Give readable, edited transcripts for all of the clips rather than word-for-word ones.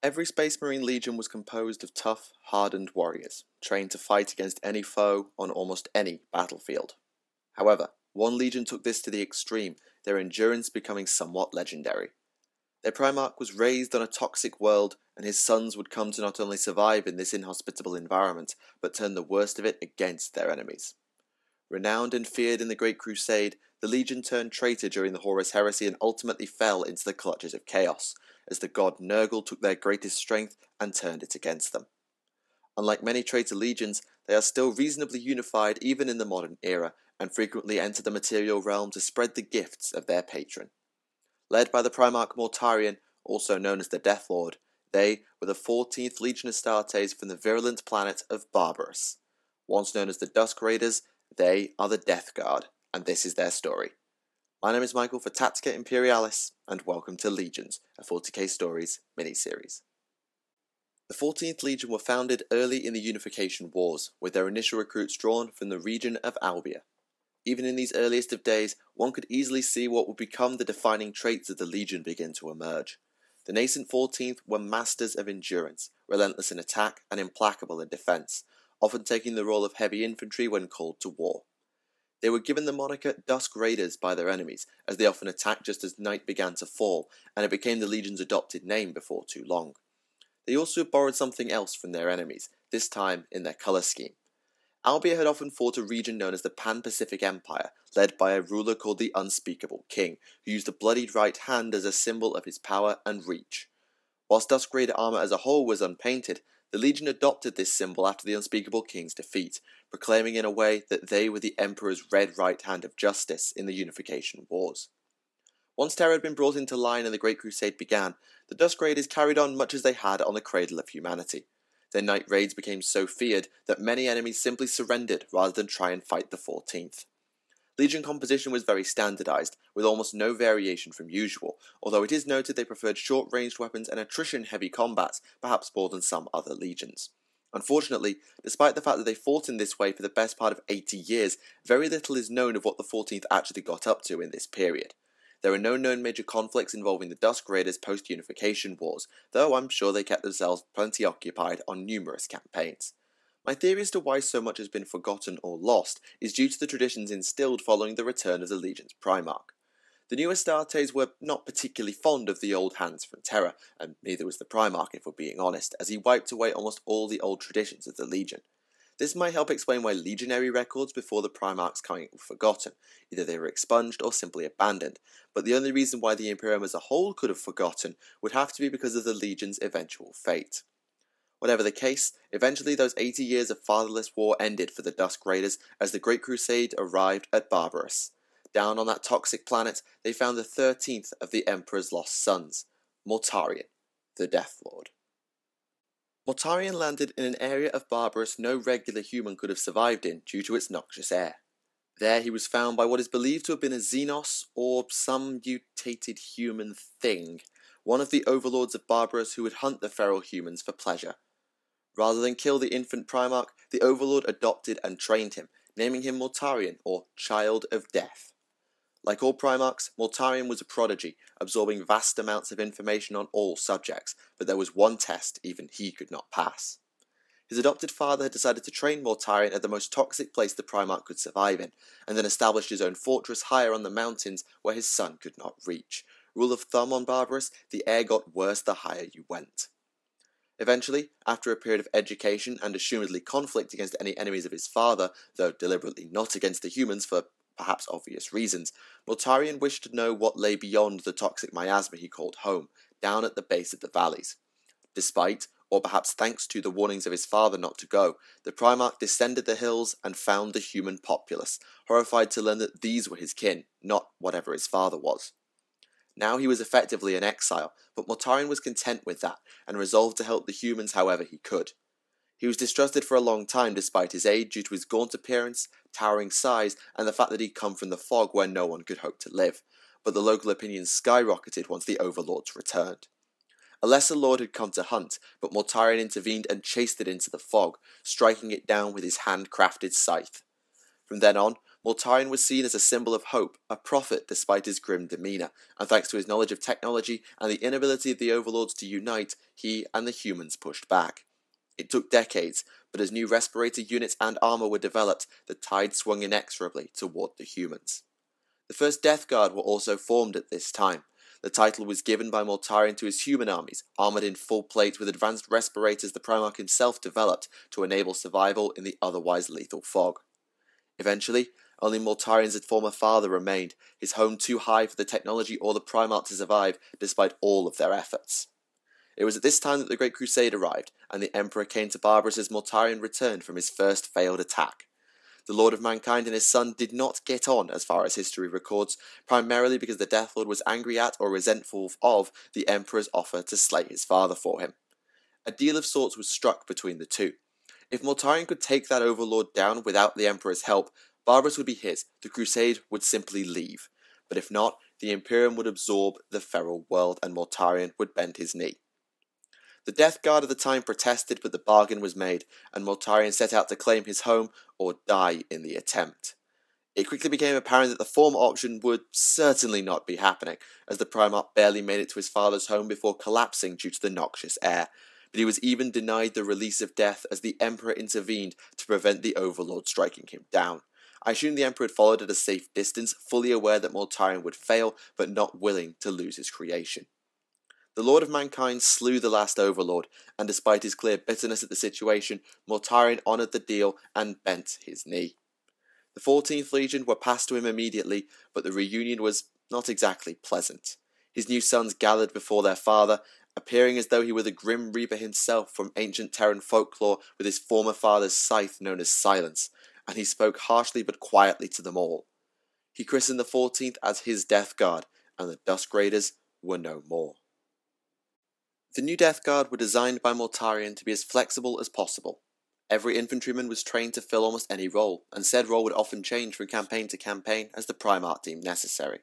Every Space Marine Legion was composed of tough, hardened warriors, trained to fight against any foe on almost any battlefield. However, one legion took this to the extreme, their endurance becoming somewhat legendary. Their Primarch was raised on a toxic world, and his sons would come to not only survive in this inhospitable environment, but turn the worst of it against their enemies. Renowned and feared in the Great Crusade, the Legion turned traitor during the Horus Heresy and ultimately fell into the clutches of chaos, as the god Nurgle took their greatest strength and turned it against them. Unlike many traitor legions, they are still reasonably unified even in the modern era, and frequently enter the material realm to spread the gifts of their patron. Led by the Primarch Mortarion, also known as the Death Lord, they were the 14th Legion Astartes from the virulent planet of Barbarus. Once known as the Dusk Raiders, they are the Death Guard, and this is their story. My name is Michael for Tactica Imperialis, and welcome to Legions, a 40k Stories miniseries. The 14th Legion were founded early in the Unification Wars, with their initial recruits drawn from the region of Albia. Even in these earliest of days, one could easily see what would become the defining traits of the Legion begin to emerge. The nascent 14th were masters of endurance, relentless in attack and implacable in defence, often taking the role of heavy infantry when called to war. They were given the moniker Dusk Raiders by their enemies, as they often attacked just as night began to fall, and it became the Legion's adopted name before too long. They also borrowed something else from their enemies, this time in their colour scheme. Albia had often fought a region known as the Pan-Pacific Empire, led by a ruler called the Unspeakable King, who used a bloodied right hand as a symbol of his power and reach. Whilst Dusk Raider armour as a whole was unpainted, the Legion adopted this symbol after the Unspeakable King's defeat, proclaiming in a way that they were the Emperor's red right hand of justice in the Unification Wars. Once terror had been brought into line and the Great Crusade began, the Dusk Raiders carried on much as they had on the cradle of humanity. Their night raids became so feared that many enemies simply surrendered rather than try and fight the 14th. Legion composition was very standardised, with almost no variation from usual, although it is noted they preferred short-ranged weapons and attrition-heavy combats, perhaps more than some other legions. Unfortunately, despite the fact that they fought in this way for the best part of 80 years, very little is known of what the 14th actually got up to in this period. There are no known major conflicts involving the Dusk Raiders post-Unification Wars, though I'm sure they kept themselves plenty occupied on numerous campaigns. My theory as to why so much has been forgotten or lost is due to the traditions instilled following the return of the Legion's Primarch. The new Astartes were not particularly fond of the old hands from Terra, and neither was the Primarch if we're being honest, as he wiped away almost all the old traditions of the Legion. This might help explain why legionary records before the Primarch's coming were forgotten, either they were expunged or simply abandoned, but the only reason why the Imperium as a whole could have forgotten would have to be because of the Legion's eventual fate. Whatever the case, eventually those 80 years of fatherless war ended for the Dusk Raiders as the Great Crusade arrived at Barbarus. Down on that toxic planet, they found the 13th of the Emperor's lost sons, Mortarion, the Death Lord. Mortarion landed in an area of Barbarus no regular human could have survived in due to its noxious air. There he was found by what is believed to have been a Xenos or some mutated human thing, one of the overlords of Barbarus who would hunt the feral humans for pleasure. Rather than kill the infant Primarch, the Overlord adopted and trained him, naming him Mortarion, or Child of Death. Like all Primarchs, Mortarion was a prodigy, absorbing vast amounts of information on all subjects, but there was one test even he could not pass. His adopted father had decided to train Mortarion at the most toxic place the Primarch could survive in, and then established his own fortress higher on the mountains where his son could not reach. Rule of thumb on Barbarus, the air got worse the higher you went. Eventually, after a period of education and assumedly conflict against any enemies of his father, though deliberately not against the humans for perhaps obvious reasons, Mortarion wished to know what lay beyond the toxic miasma he called home, down at the base of the valleys. Despite, or perhaps thanks to the warnings of his father not to go, the Primarch descended the hills and found the human populace, horrified to learn that these were his kin, not whatever his father was. Now he was effectively in exile, but Mortarion was content with that, and resolved to help the humans however he could. He was distrusted for a long time despite his age due to his gaunt appearance, towering size, and the fact that he'd come from the fog where no one could hope to live, but the local opinion skyrocketed once the overlords returned. A lesser lord had come to hunt, but Mortarion intervened and chased it into the fog, striking it down with his hand-crafted scythe. From then on, Mortarion was seen as a symbol of hope, a prophet despite his grim demeanor, and thanks to his knowledge of technology and the inability of the overlords to unite, he and the humans pushed back. It took decades, but as new respirator units and armor were developed, the tide swung inexorably toward the humans. The first Death Guard were also formed at this time. The title was given by Mortarion to his human armies, armoured in full plate with advanced respirators the Primarch himself developed to enable survival in the otherwise lethal fog. Eventually, only Mortarion's former father remained, his home too high for the technology or the Primarch to survive, despite all of their efforts. It was at this time that the Great Crusade arrived, and the Emperor came to Barbarus as Mortarion returned from his first failed attack. The Lord of Mankind and his son did not get on as far as history records, primarily because the Death Lord was angry at or resentful of the Emperor's offer to slay his father for him. A deal of sorts was struck between the two. If Mortarion could take that overlord down without the Emperor's help, Barbarus would be his, the Crusade would simply leave. But if not, the Imperium would absorb the feral world and Mortarion would bend his knee. The Death Guard of the time protested, but the bargain was made, and Mortarion set out to claim his home or die in the attempt. It quickly became apparent that the former option would certainly not be happening, as the Primarch barely made it to his father's home before collapsing due to the noxious air, but he was even denied the release of death as the Emperor intervened to prevent the Overlord striking him down. I assume the Emperor had followed at a safe distance, fully aware that Mortarion would fail, but not willing to lose his creation. The Lord of Mankind slew the last overlord, and despite his clear bitterness at the situation, Mortarion honoured the deal and bent his knee. The 14th Legion were passed to him immediately, but the reunion was not exactly pleasant. His new sons gathered before their father, appearing as though he were the Grim Reaper himself from ancient Terran folklore with his former father's scythe known as Silence, and he spoke harshly but quietly to them all. He christened the 14th as his Death Guard, and the Dusk Raiders were no more. The new Death Guard were designed by Mortarion to be as flexible as possible. Every infantryman was trained to fill almost any role, and said role would often change from campaign to campaign as the Primarch deemed necessary.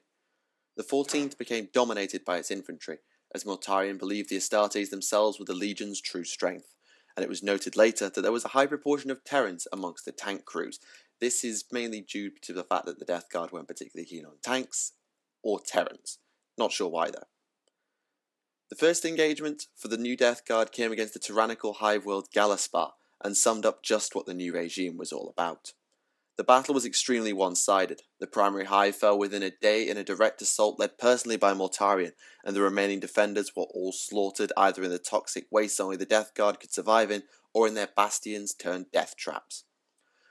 The 14th became dominated by its infantry, as Mortarion believed the Astartes themselves were the Legion's true strength, and it was noted later that there was a high proportion of Terrans amongst the tank crews. This is mainly due to the fact that the Death Guard weren't particularly keen on tanks or Terrans. Not sure why though. The first engagement for the new Death Guard came against the tyrannical hive-world Galaspar, and summed up just what the new regime was all about. The battle was extremely one-sided. The primary hive fell within a day in a direct assault led personally by Mortarion, and the remaining defenders were all slaughtered either in the toxic waste only the Death Guard could survive in, or in their bastions turned death traps.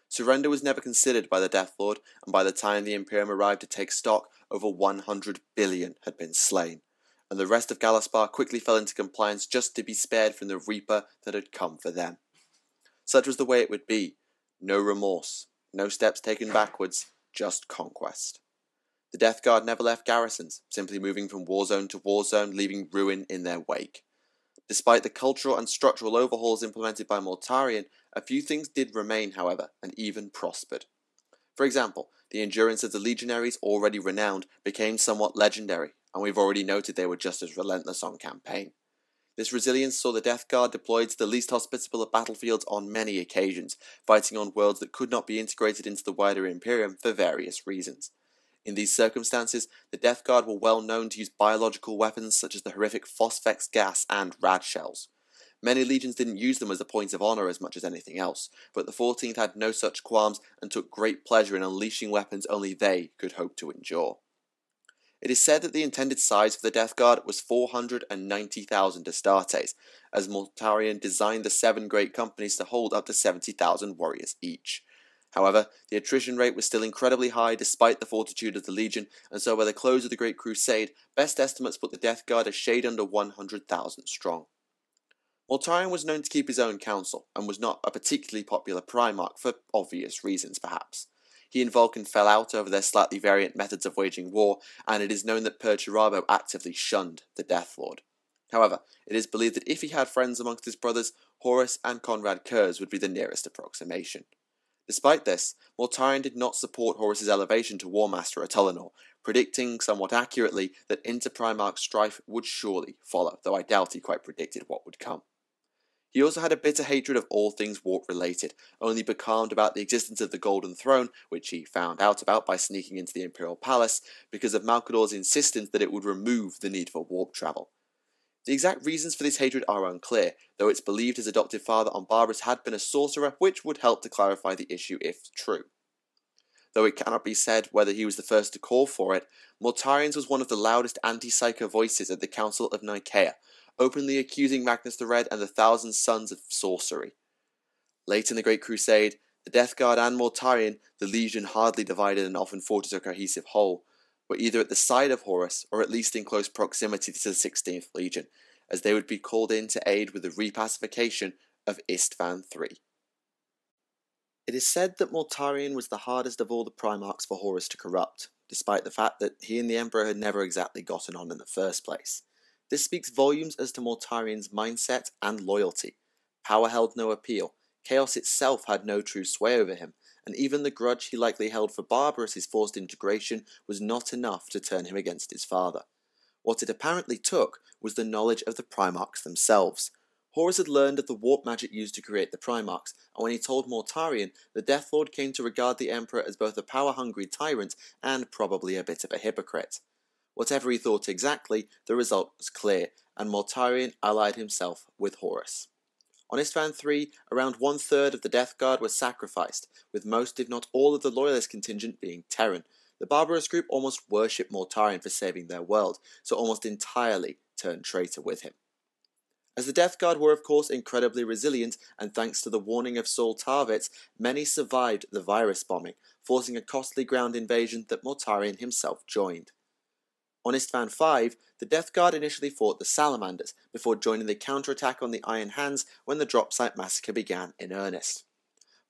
Surrender was never considered by the Death Lord, and by the time the Imperium arrived to take stock, over 100 billion had been slain, and the rest of Galaspar quickly fell into compliance just to be spared from the Reaper that had come for them. Such was the way it would be. No remorse, no steps taken backwards, just conquest. The Death Guard never left garrisons, simply moving from warzone to warzone, leaving ruin in their wake. Despite the cultural and structural overhauls implemented by Mortarion, a few things did remain, however, and even prospered. For example, the endurance of the legionaries, already renowned, became somewhat legendary, and we've already noted they were just as relentless on campaign. This resilience saw the Death Guard deployed to the least hospitable of battlefields on many occasions, fighting on worlds that could not be integrated into the wider Imperium for various reasons. In these circumstances, the Death Guard were well known to use biological weapons such as the horrific phosphex gas and rad shells. Many legions didn't use them as a point of honour as much as anything else, but the 14th had no such qualms and took great pleasure in unleashing weapons only they could hope to endure. It is said that the intended size for the Death Guard was 490,000 Astartes, as Mortarion designed the 7 great companies to hold up to 70,000 warriors each. However, the attrition rate was still incredibly high despite the fortitude of the Legion, and so by the close of the Great Crusade, best estimates put the Death Guard a shade under 100,000 strong. Mortarion was known to keep his own counsel, and was not a particularly popular Primarch for obvious reasons perhaps. He and Vulkan fell out over their slightly variant methods of waging war, and it is known that Perturabo actively shunned the Death Lord. However, it is believed that if he had friends amongst his brothers, Horus and Conrad Kurz would be the nearest approximation. Despite this, Mortarion did not support Horus's elevation to Warmaster at Eleanor, predicting somewhat accurately that inter-Primarch strife would surely follow, though I doubt he quite predicted what would come. He also had a bitter hatred of all things warp-related, only becalmed about the existence of the Golden Throne, which he found out about by sneaking into the Imperial Palace, because of Malcador's insistence that it would remove the need for warp travel. The exact reasons for this hatred are unclear, though it's believed his adoptive father on Barbarus had been a sorcerer, which would help to clarify the issue if true. Though it cannot be said whether he was the first to call for it, Mortarion was one of the loudest anti-psycho voices at the Council of Nicaea, openly accusing Magnus the Red and the Thousand Sons of sorcery. Late in the Great Crusade, the Death Guard and Mortarion, the Legion hardly divided and often fought as a cohesive whole, were either at the side of Horus, or at least in close proximity to the 16th Legion, as they would be called in to aid with the repacification of Isstvan III. It is said that Mortarion was the hardest of all the Primarchs for Horus to corrupt, despite the fact that he and the Emperor had never exactly gotten on in the first place. This speaks volumes as to Mortarion's mindset and loyalty. Power held no appeal, chaos itself had no true sway over him, and even the grudge he likely held for Barbarus' forced integration was not enough to turn him against his father. What it apparently took was the knowledge of the Primarchs themselves. Horus had learned of the warp magic used to create the Primarchs, and when he told Mortarion, the Death Lord came to regard the Emperor as both a power-hungry tyrant and probably a bit of a hypocrite. Whatever he thought exactly, the result was clear, and Mortarion allied himself with Horus. On Isstvan III, around one-third of the Death Guard were sacrificed, with most if not all of the Loyalist contingent being Terran. The Barbarus group almost worshipped Mortarion for saving their world, so almost entirely turned traitor with him. As the Death Guard were of course incredibly resilient, and thanks to the warning of Saul Tarvitz, many survived the virus bombing, forcing a costly ground invasion that Mortarion himself joined. On Isstvan V, the Death Guard initially fought the Salamanders, before joining the counterattack on the Iron Hands when the Dropsite massacre began in earnest.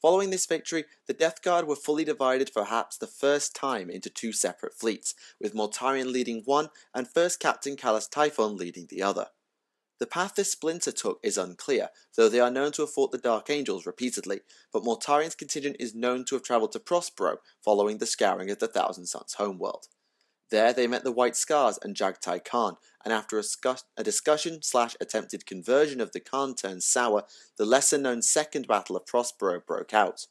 Following this victory, the Death Guard were fully divided for perhaps the first time into two separate fleets, with Mortarion leading one and First Captain Callus Typhon leading the other. The path this splinter took is unclear, though they are known to have fought the Dark Angels repeatedly, but Mortarion's contingent is known to have travelled to Prospero following the scouring of the Thousand Sons homeworld. There they met the White Scars and Jaghatai Khan, and after a discussion/attempted conversion of the Khan turned sour, the lesser-known Second Battle of Prospero broke out.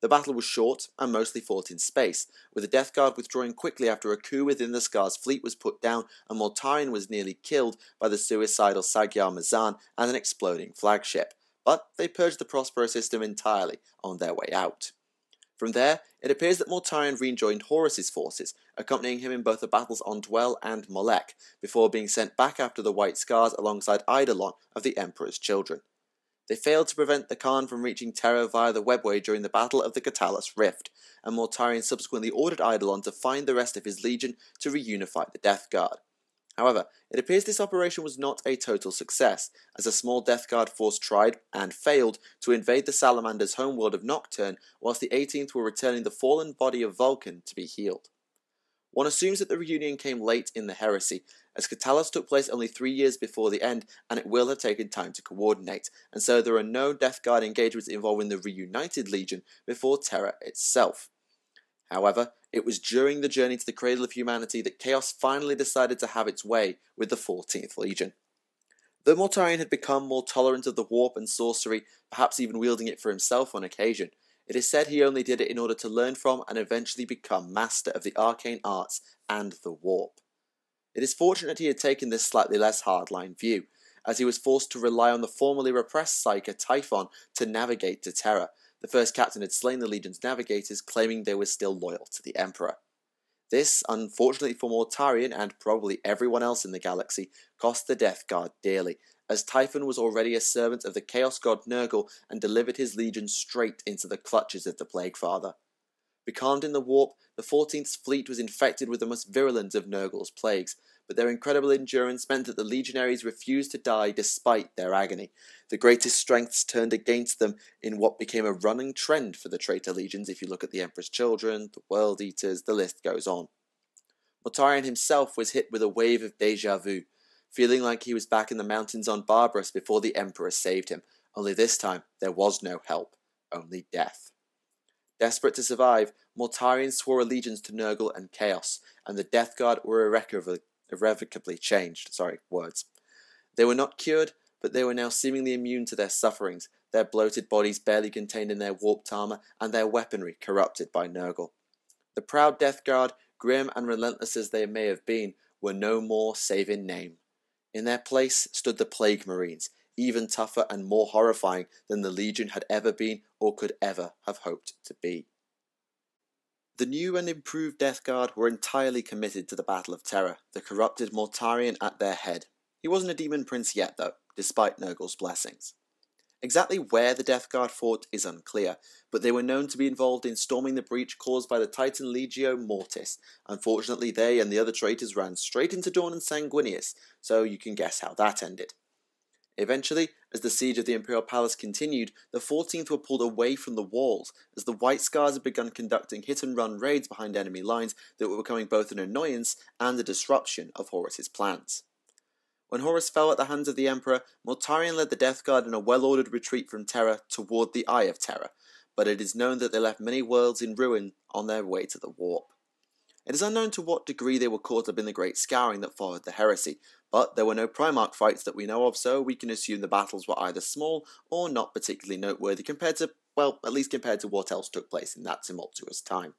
The battle was short and mostly fought in space, with the Death Guard withdrawing quickly after a coup within the Scar's fleet was put down and Mortarion was nearly killed by the suicidal Sagyar Mazan and an exploding flagship, but they purged the Prospero system entirely on their way out. From there, it appears that Mortarion rejoined Horus' forces, accompanying him in both the battles on Dwell and Molech, before being sent back after the White Scars alongside Eidolon of the Emperor's Children. They failed to prevent the Khan from reaching Terra via the webway during the Battle of the Catalus Rift, and Mortarion subsequently ordered Eidolon to find the rest of his legion to reunify the Death Guard. However, it appears this operation was not a total success, as a small Death Guard force tried, and failed, to invade the Salamanders' homeworld of Nocturne, whilst the 18th were returning the fallen body of Vulkan to be healed. One assumes that the reunion came late in the heresy, as Catalus took place only 3 years before the end, and it will have taken time to coordinate, and so there are no Death Guard engagements involving the reunited Legion before Terra itself. However, it was during the journey to the Cradle of Humanity that Chaos finally decided to have its way with the 14th Legion. Though Mortarion had become more tolerant of the warp and sorcery, perhaps even wielding it for himself on occasion, it is said he only did it in order to learn from and eventually become master of the arcane arts and the warp. It is fortunate he had taken this slightly less hardline view, as he was forced to rely on the formerly repressed psyker Typhon to navigate to Terra. The First Captain had slain the Legion's navigators, claiming they were still loyal to the Emperor. This, unfortunately for Mortarion and probably everyone else in the galaxy, cost the Death Guard dearly, as Typhon was already a servant of the Chaos God Nurgle and delivered his Legion straight into the clutches of the Plague Father. Becalmed in the warp, the 14th Fleet was infected with the most virulent of Nurgle's plagues, but their incredible endurance meant that the legionaries refused to die despite their agony. The greatest strengths turned against them in what became a running trend for the traitor legions if you look at the Emperor's Children, the World Eaters, the list goes on. Mortarion himself was hit with a wave of deja vu, feeling like he was back in the mountains on Barbarus before the Emperor saved him, only this time there was no help, only death. Desperate to survive, Mortarion swore allegiance to Nurgle and Chaos, and the Death Guard were irrevocably changed. They were not cured, but they were now seemingly immune to their sufferings, their bloated bodies barely contained in their warped armour, and their weaponry corrupted by Nurgle. The proud Death Guard, grim and relentless as they may have been, were no more save in name. In their place stood the Plague Marines, even tougher and more horrifying than the Legion had ever been or could ever have hoped to be. The new and improved Death Guard were entirely committed to the Battle of Terror, the corrupted Mortarion at their head. He wasn't a demon prince yet, though, despite Nurgle's blessings. Exactly where the Death Guard fought is unclear, but they were known to be involved in storming the breach caused by the Titan Legio Mortis. Unfortunately, they and the other traitors ran straight into Dawn and Sanguinius, so you can guess how that ended. Eventually, as the siege of the Imperial Palace continued, the 14th were pulled away from the walls, as the White Scars had begun conducting hit-and-run raids behind enemy lines that were becoming both an annoyance and a disruption of Horus's plans. When Horus fell at the hands of the Emperor, Mortarion led the Death Guard in a well-ordered retreat from Terra toward the Eye of Terra, but it is known that they left many worlds in ruin on their way to the Warp. It is unknown to what degree they were caught up in the Great Scouring that followed the Heresy, but there were no Primarch fights that we know of, so we can assume the battles were either small or not particularly noteworthy compared to, well, at least compared to what else took place in that tumultuous time.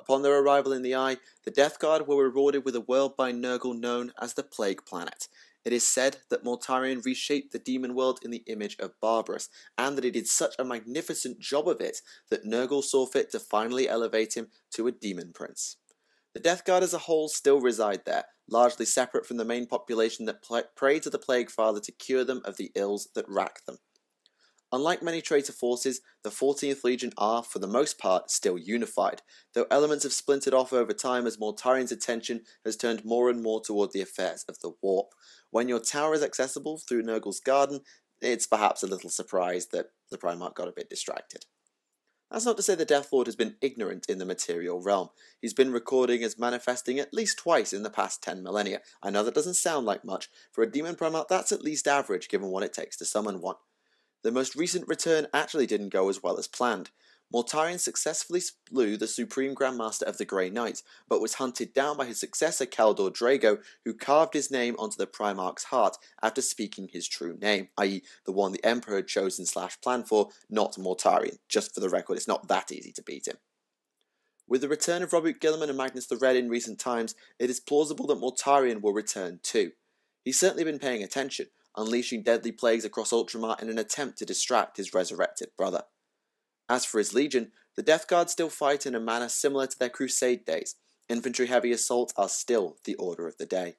Upon their arrival in the Eye, the Death Guard were rewarded with a world by Nurgle known as the Plague Planet. It is said that Mortarion reshaped the demon world in the image of Barbarus, and that he did such a magnificent job of it that Nurgle saw fit to finally elevate him to a demon prince. The Death Guard as a whole still reside there, largely separate from the main population that pray to the Plague Father to cure them of the ills that rack them. Unlike many traitor forces, the 14th Legion are, for the most part, still unified, though elements have splintered off over time as Mortarion's attention has turned more and more toward the affairs of the Warp. When your tower is accessible through Nurgle's Garden, it's perhaps a little surprised that the Primarch got a bit distracted. That's not to say the Death Lord has been ignorant in the material realm. He's been recording as manifesting at least twice in the past 10 millennia. I know that doesn't sound like much. For a demon Primarch, that's at least average given what it takes to summon one. The most recent return actually didn't go as well as planned. Mortarion successfully slew the Supreme Grandmaster of the Grey Knights, but was hunted down by his successor Kaldor Drago, who carved his name onto the Primarch's heart after speaking his true name, i.e. the one the Emperor had chosen/planned for, not Mortarion. Just for the record, it's not that easy to beat him. With the return of Robert Gilliman and Magnus the Red in recent times, it is plausible that Mortarion will return too. He's certainly been paying attention, unleashing deadly plagues across Ultramar in an attempt to distract his resurrected brother. As for his legion, the Death Guard still fight in a manner similar to their crusade days. Infantry-heavy assaults are still the order of the day.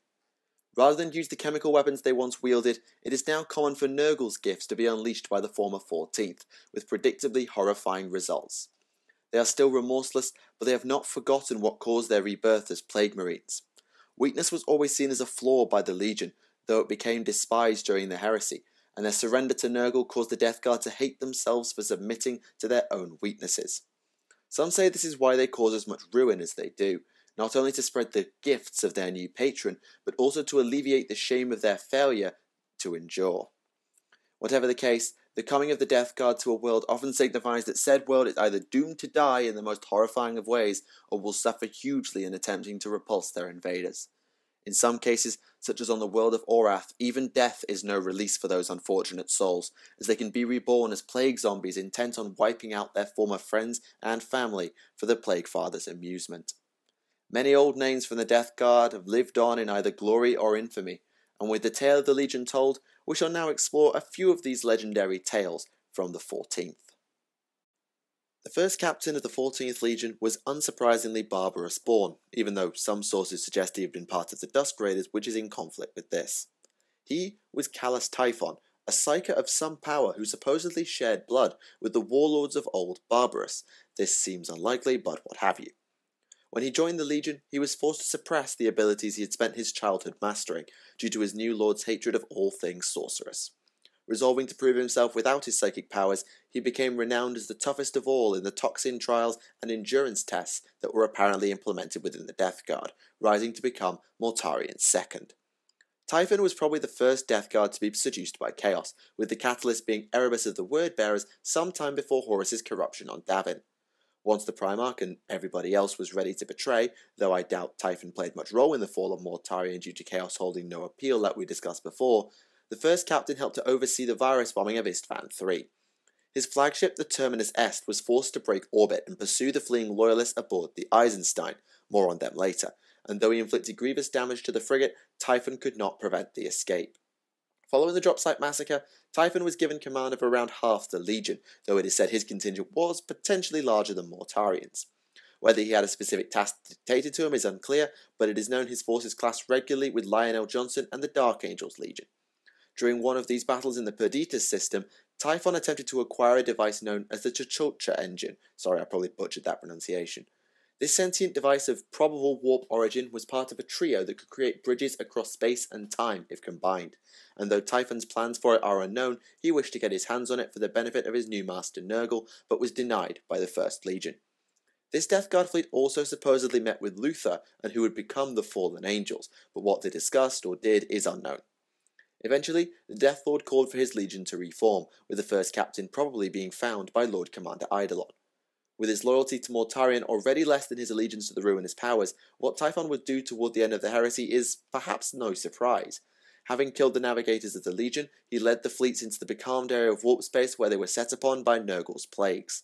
Rather than use the chemical weapons they once wielded, it is now common for Nurgle's gifts to be unleashed by the former 14th, with predictably horrifying results. They are still remorseless, but they have not forgotten what caused their rebirth as Plague Marines. Weakness was always seen as a flaw by the Legion, though it became despised during the Heresy, and their surrender to Nurgle caused the Death Guard to hate themselves for submitting to their own weaknesses. Some say this is why they cause as much ruin as they do, not only to spread the gifts of their new patron, but also to alleviate the shame of their failure to endure. Whatever the case, the coming of the Death Guard to a world often signifies that said world is either doomed to die in the most horrifying of ways, or will suffer hugely in attempting to repulse their invaders. In some cases, such as on the world of Orath, even death is no release for those unfortunate souls, as they can be reborn as plague zombies intent on wiping out their former friends and family for the Plague Father's amusement. Many old names from the Death Guard have lived on in either glory or infamy, and with the tale of the Legion told, we shall now explore a few of these legendary tales from the 14th. The first captain of the 14th Legion was unsurprisingly Barbarus born, even though some sources suggest he had been part of the Dusk Raiders, which is in conflict with this. He was Callus Typhon, a psyker of some power who supposedly shared blood with the warlords of old Barbarus. This seems unlikely, but what have you. When he joined the Legion, he was forced to suppress the abilities he had spent his childhood mastering, due to his new lord's hatred of all things sorcerous. Resolving to prove himself without his psychic powers, he became renowned as the toughest of all in the toxin trials and endurance tests that were apparently implemented within the Death Guard, rising to become Mortarion's second. Typhon was probably the first Death Guard to be seduced by chaos, with the catalyst being Erebus of the Word Bearers sometime before Horus's corruption on Davin. Once the Primarch and everybody else was ready to betray, though I doubt Typhon played much role in the fall of Mortarion due to chaos holding no appeal that we discussed before, the first captain helped to oversee the virus bombing of Isstvan III. His flagship, the Terminus Est, was forced to break orbit and pursue the fleeing loyalists aboard the Eisenstein, more on them later, and though he inflicted grievous damage to the frigate, Typhon could not prevent the escape. Following the Dropsite massacre, Typhon was given command of around half the legion, though it is said his contingent was potentially larger than Mortarian's. Whether he had a specific task dictated to him is unclear, but it is known his forces clashed regularly with Lionel Johnson and the Dark Angels Legion. During one of these battles in the Perditas system, Typhon attempted to acquire a device known as the Chichulcha engine. Sorry, I probably butchered that pronunciation. This sentient device of probable warp origin was part of a trio that could create bridges across space and time if combined, and though Typhon's plans for it are unknown, he wished to get his hands on it for the benefit of his new master Nurgle, but was denied by the First Legion. This Death Guard fleet also supposedly met with Luther, and who would become the Fallen Angels, but what they discussed or did is unknown. Eventually, the Death Lord called for his legion to reform, with the first captain probably being found by Lord Commander Eidolon. With his loyalty to Mortarion already less than his allegiance to the ruinous powers, what Typhon would do toward the end of the heresy is perhaps no surprise. Having killed the navigators of the Legion, he led the fleets into the becalmed area of warp space where they were set upon by Nurgle's plagues.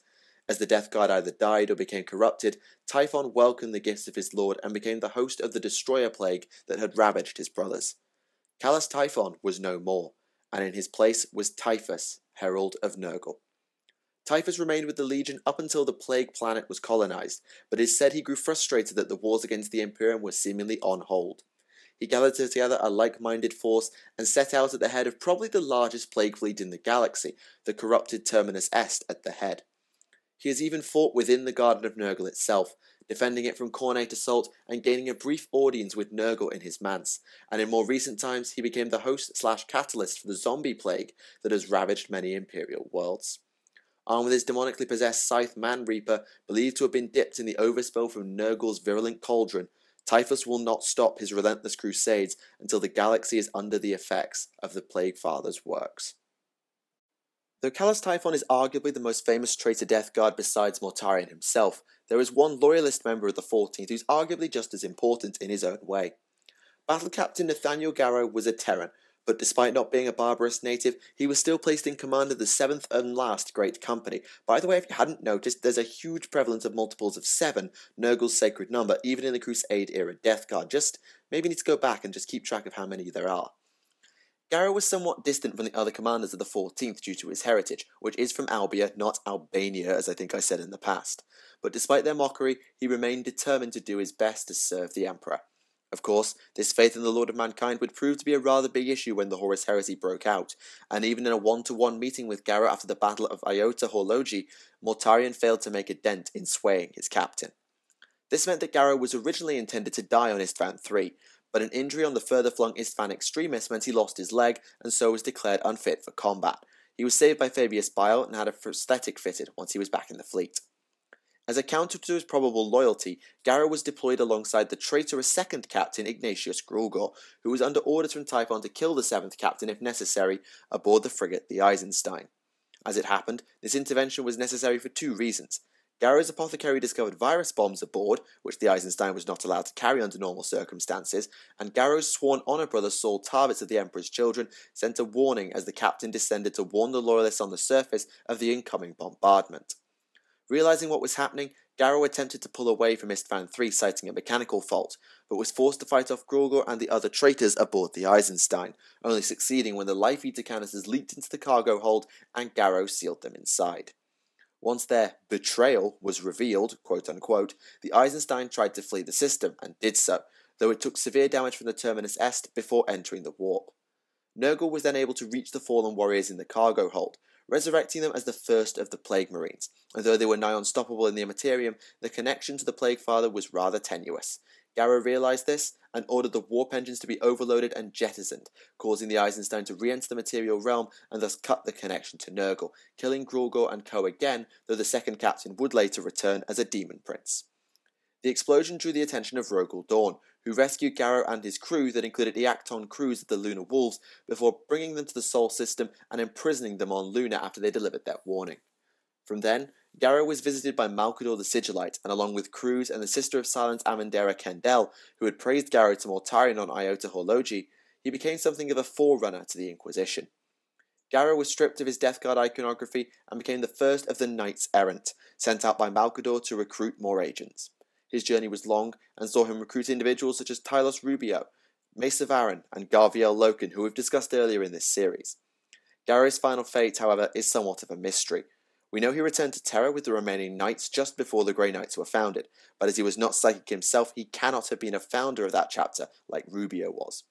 As the Death Guard either died or became corrupted, Typhon welcomed the gifts of his lord and became the host of the Destroyer Plague that had ravaged his brothers. Callous Typhon was no more, and in his place was Typhus, herald of Nurgle. Typhus remained with the Legion up until the Plague Planet was colonized, but it is said he grew frustrated that the wars against the Imperium were seemingly on hold. He gathered together a like-minded force and set out at the head of probably the largest plague fleet in the galaxy, the corrupted Terminus Est at the head. He has even fought within the Garden of Nurgle itself, defending it from cornet assault and gaining a brief audience with Nurgle in his manse, and in more recent times he became the host/catalyst for the zombie plague that has ravaged many Imperial worlds. Armed with his demonically possessed scythe Man-Reaper, believed to have been dipped in the overspill from Nurgle's virulent cauldron, Typhus will not stop his relentless crusades until the galaxy is under the effects of the Plague Father's works. Though Callous Typhon is arguably the most famous traitor Death Guard besides Mortarion himself, there is one loyalist member of the 14th who's arguably just as important in his own way. Battle Captain Nathaniel Garro was a Terran, but despite not being a Barbarus native, he was still placed in command of the 7th and last Great Company. By the way, if you hadn't noticed, there's a huge prevalence of multiples of 7, Nurgle's sacred number, even in the Crusade-era Death Guard. Just maybe need to go back and just keep track of how many there are. Garro was somewhat distant from the other commanders of the 14th due to his heritage, which is from Albia, not Albania, as I think I said in the past. But despite their mockery, he remained determined to do his best to serve the Emperor. Of course, this faith in the Lord of Mankind would prove to be a rather big issue when the Horus heresy broke out, and even in a one-to-one meeting with Garro after the Battle of Iota Horlogi, Mortarion failed to make a dent in swaying his captain. This meant that Garro was originally intended to die on Isstvan III, but an injury on the further-flung Isstvan Extremis meant he lost his leg and so was declared unfit for combat. He was saved by Fabius Bile and had a prosthetic fitted once he was back in the fleet. As a counter to his probable loyalty, Garro was deployed alongside the traitorous second captain Ignatius Grulgor, who was under orders from Typhon to kill the seventh captain if necessary, aboard the frigate the Eisenstein. As it happened, this intervention was necessary for two reasons. Garro's apothecary discovered virus bombs aboard, which the Eisenstein was not allowed to carry under normal circumstances, and Garro's sworn honour brother Saul Tarvitz of the Emperor's Children sent a warning as the captain descended to warn the loyalists on the surface of the incoming bombardment. Realizing what was happening, Garro attempted to pull away from Isstvan III, citing a mechanical fault, but was forced to fight off Grulgor and the other traitors aboard the Eisenstein, only succeeding when the life-eater canisters leaked into the cargo hold and Garro sealed them inside. Once their betrayal was revealed, quote-unquote, the Eisenstein tried to flee the system, and did so, though it took severe damage from the Terminus Est before entering the warp. Nurgle was then able to reach the fallen warriors in the cargo hold, resurrecting them as the first of the Plague Marines, and though they were nigh unstoppable in the Immaterium, the connection to the Plague Father was rather tenuous. Garro realised this, and ordered the warp engines to be overloaded and jettisoned, causing the Eisenstein to re-enter the material realm and thus cut the connection to Nurgle, killing Grulgor and co again, though the second captain would later return as a demon prince. The explosion drew the attention of Rogel Dawn, who rescued Garro and his crew that included the Acton crews of the Lunar Wolves before bringing them to the Sol system and imprisoning them on Luna after they delivered their warning. From then, Garro was visited by Malcador the Sigilite, and along with Cruz and the Sister of Silence Amandera Kendel, who had praised Garro to Mortarion on Iota Horlogi, he became something of a forerunner to the Inquisition. Garro was stripped of his Death Guard iconography and became the first of the Knights Errant, sent out by Malcador to recruit more agents. His journey was long and saw him recruit individuals such as Tylos Rubio, Mesa Varan, and Garviel Loken, who we've discussed earlier in this series. Garro's final fate, however, is somewhat of a mystery. We know he returned to Terra with the remaining Knights just before the Grey Knights were founded, but as he was not psychic himself, he cannot have been a founder of that chapter like Rubio was.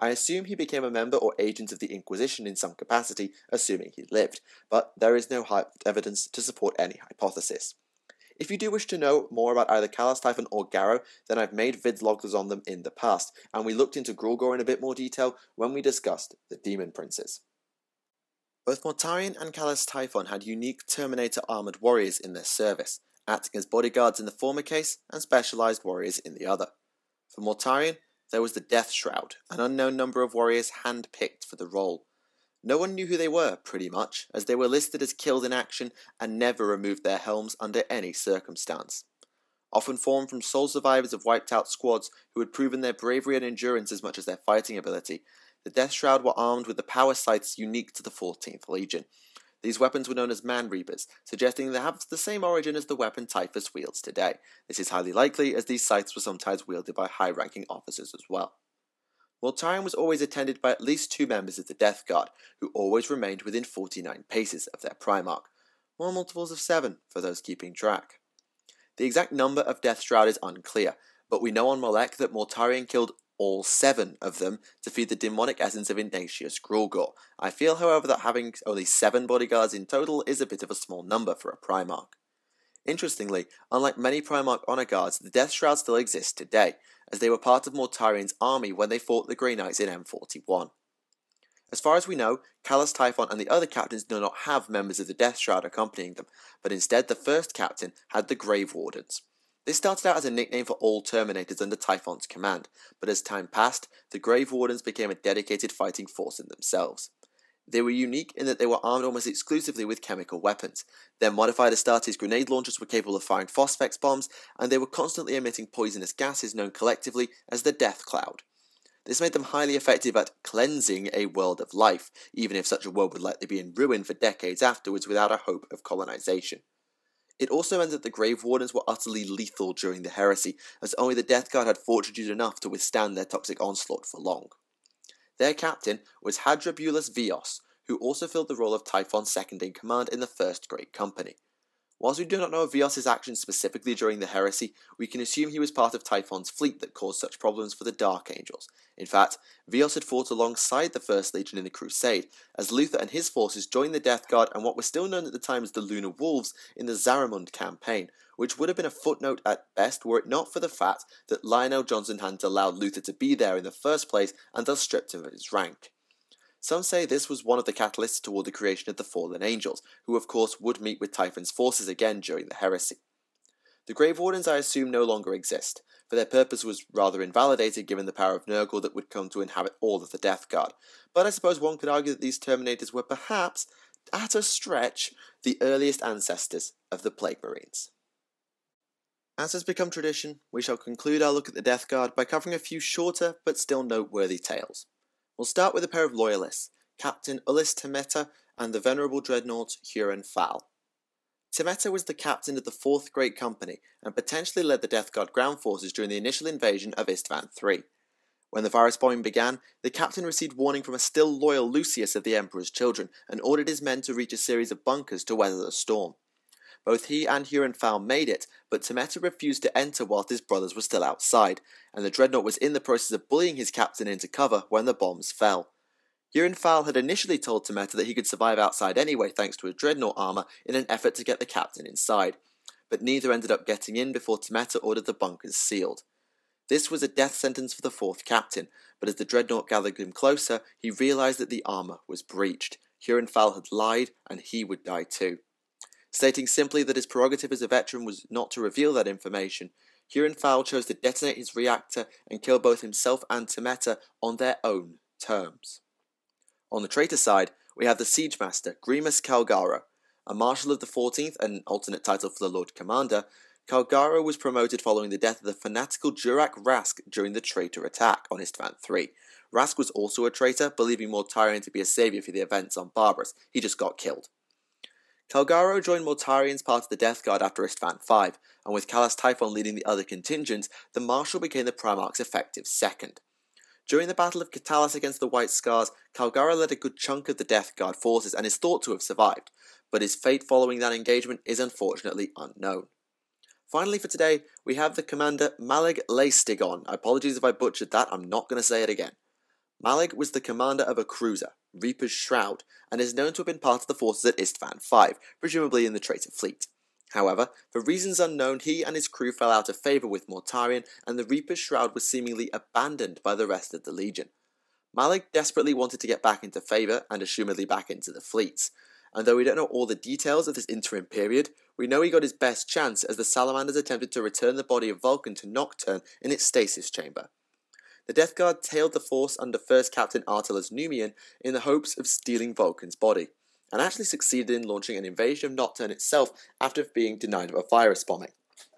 I assume he became a member or agent of the Inquisition in some capacity, assuming he lived, but there is no hard evidence to support any hypothesis. If you do wish to know more about either Kalas, Typhon or Garro, then I've made vidlogs on them in the past, and we looked into Grulgor in a bit more detail when we discussed the Demon Princes. Both Mortarion and Kalas Typhon had unique Terminator armoured warriors in their service, acting as bodyguards in the former case and specialised warriors in the other. For Mortarion, there was the Death Shroud, an unknown number of warriors hand-picked for the role. No one knew who they were, pretty much, as they were listed as killed in action and never removed their helms under any circumstance. Often formed from sole survivors of wiped-out squads who had proven their bravery and endurance as much as their fighting ability, the Death Shroud were armed with the power sights unique to the 14th Legion. These weapons were known as Man-Reapers, suggesting they have the same origin as the weapon Typhus wields today. This is highly likely, as these sights were sometimes wielded by high-ranking officers as well. Mortarion was always attended by at least two members of the Death Guard, who always remained within 49 paces of their Primarch, or multiples of 7 for those keeping track. The exact number of Death Shroud is unclear, but we know on Molech that Mortarion killed all 7 of them to feed the demonic essence of Ignatius Grulgor. I feel, however, that having only 7 bodyguards in total is a bit of a small number for a Primarch. Interestingly, unlike many Primarch honor guards, the Death Shroud still exists today, as they were part of Mortarion's army when they fought the Grey Knights in M41. As far as we know, Kalas Typhon and the other captains do not have members of the Death Shroud accompanying them, but instead the first captain had the Grave Wardens. This started out as a nickname for all Terminators under Typhon's command, but as time passed, the Grave Wardens became a dedicated fighting force in themselves. They were unique in that they were armed almost exclusively with chemical weapons. Their modified Astartes grenade launchers were capable of firing phosphex bombs, and they were constantly emitting poisonous gases known collectively as the Death Cloud. This made them highly effective at cleansing a world of life, even if such a world would likely be in ruin for decades afterwards without a hope of colonization. It also meant that the Grave Wardens were utterly lethal during the heresy, as only the Death Guard had fortitude enough to withstand their toxic onslaught for long. Their captain was Hadrabulus Vios, who also filled the role of Typhon's second-in-command in the First Great Company. Whilst we do not know of Vios' actions specifically during the heresy, we can assume he was part of Typhon's fleet that caused such problems for the Dark Angels. In fact, Vios had fought alongside the First Legion in the Crusade, as Luther and his forces joined the Death Guard and what was still known at the time as the Lunar Wolves in the Zaramund campaign, which would have been a footnote at best were it not for the fact that Lionel Johnson hadn't allowed Luther to be there in the first place and thus stripped him of his rank. Some say this was one of the catalysts toward the creation of the Fallen Angels, who of course would meet with Typhon's forces again during the heresy. The Grave Wardens I assume no longer exist, for their purpose was rather invalidated given the power of Nurgle that would come to inhabit all of the Death Guard, but I suppose one could argue that these Terminators were perhaps, at a stretch, the earliest ancestors of the Plague Marines. As has become tradition, we shall conclude our look at the Death Guard by covering a few shorter but still noteworthy tales. We'll start with a pair of loyalists, Captain Ulis Temeta and the venerable dreadnought Huron Fal. Temeta was the captain of the 4th Great Company and potentially led the Death Guard ground forces during the initial invasion of Isstvan III. When the virus bombing began, the captain received warning from a still loyal Lucius of the Emperor's Children and ordered his men to reach a series of bunkers to weather the storm. Both he and Huron Fal made it, but Temeta refused to enter whilst his brothers were still outside, and the dreadnought was in the process of bullying his captain into cover when the bombs fell. Huron Fal had initially told Temeta that he could survive outside anyway thanks to his dreadnought armour in an effort to get the captain inside, but neither ended up getting in before Temeta ordered the bunkers sealed. This was a death sentence for the 4th captain, but as the dreadnought gathered him closer, he realised that the armour was breached. Huron Fal had lied, and he would die too. Stating simply that his prerogative as a veteran was not to reveal that information, Huron Fal chose to detonate his reactor and kill both himself and Temeta on their own terms. On the traitor side, we have the Siege Master, Grimus Calgaro. A Marshal of the 14th, an alternate title for the Lord Commander, Calgaro was promoted following the death of the fanatical Jurak Rask during the traitor attack on Isstvan III, Rask was also a traitor, believing Mortarion to be a saviour for the events on Barbarus. He just got killed. Garro joined Mortarion's part of the Death Guard after Isstvan V, and with Kalas Typhon leading the other contingent, the Marshal became the Primarch's effective second. During the Battle of Catalas against the White Scars, Garro led a good chunk of the Death Guard forces and is thought to have survived, but his fate following that engagement is unfortunately unknown. Finally for today, we have the commander Malig Laestigon. Apologies if I butchered that, I'm not going to say it again. Malig was the commander of a cruiser, Reaper's Shroud, and is known to have been part of the forces at Isstvan V, presumably in the traitor fleet. However, for reasons unknown, he and his crew fell out of favour with Mortarion, and the Reaper's Shroud was seemingly abandoned by the rest of the Legion. Malig desperately wanted to get back into favour, and assumedly back into the fleets. And though we don't know all the details of this interim period, we know he got his best chance as the Salamanders attempted to return the body of Vulkan to Nocturne in its stasis chamber. The Death Guard tailed the force under First Captain Artellus Numian in the hopes of stealing Vulcan's body, and actually succeeded in launching an invasion of Nocturne itself after being denied of a virus bombing.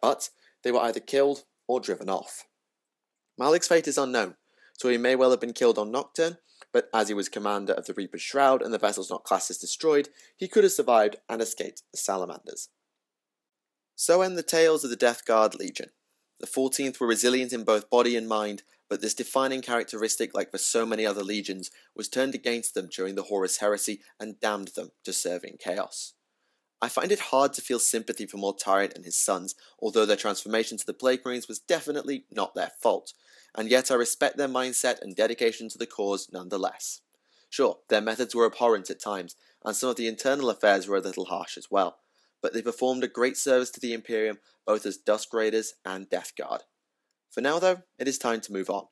But they were either killed or driven off. Malig's fate is unknown, so he may well have been killed on Nocturne, but as he was commander of the Reaper's Shroud and the vessel's not classed as destroyed, he could have survived and escaped the Salamanders. So end the tales of the Death Guard Legion. The 14th were resilient in both body and mind, but this defining characteristic, like for so many other legions, was turned against them during the Horus Heresy and damned them to serving chaos. I find it hard to feel sympathy for Mortarion and his sons, although their transformation to the Plague Marines was definitely not their fault, and yet I respect their mindset and dedication to the cause nonetheless. Sure, their methods were abhorrent at times, and some of the internal affairs were a little harsh as well, but they performed a great service to the Imperium, both as Dusk Raiders and Death Guard. For now though, it is time to move on.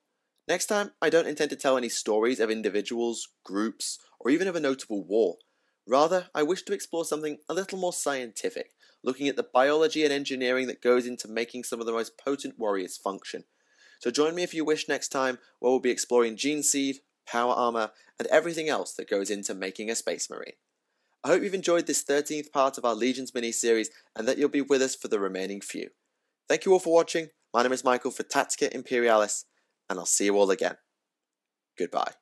Next time, I don't intend to tell any stories of individuals, groups, or even of a notable war. Rather, I wish to explore something a little more scientific, looking at the biology and engineering that goes into making some of the most potent warriors function. So join me if you wish next time, where we'll be exploring gene seed, power armor, and everything else that goes into making a space marine. I hope you've enjoyed this 13th part of our Legions mini-series, and that you'll be with us for the remaining few. Thank you all for watching, my name is Michael for Tactica Imperialis, and I'll see you all again. Goodbye.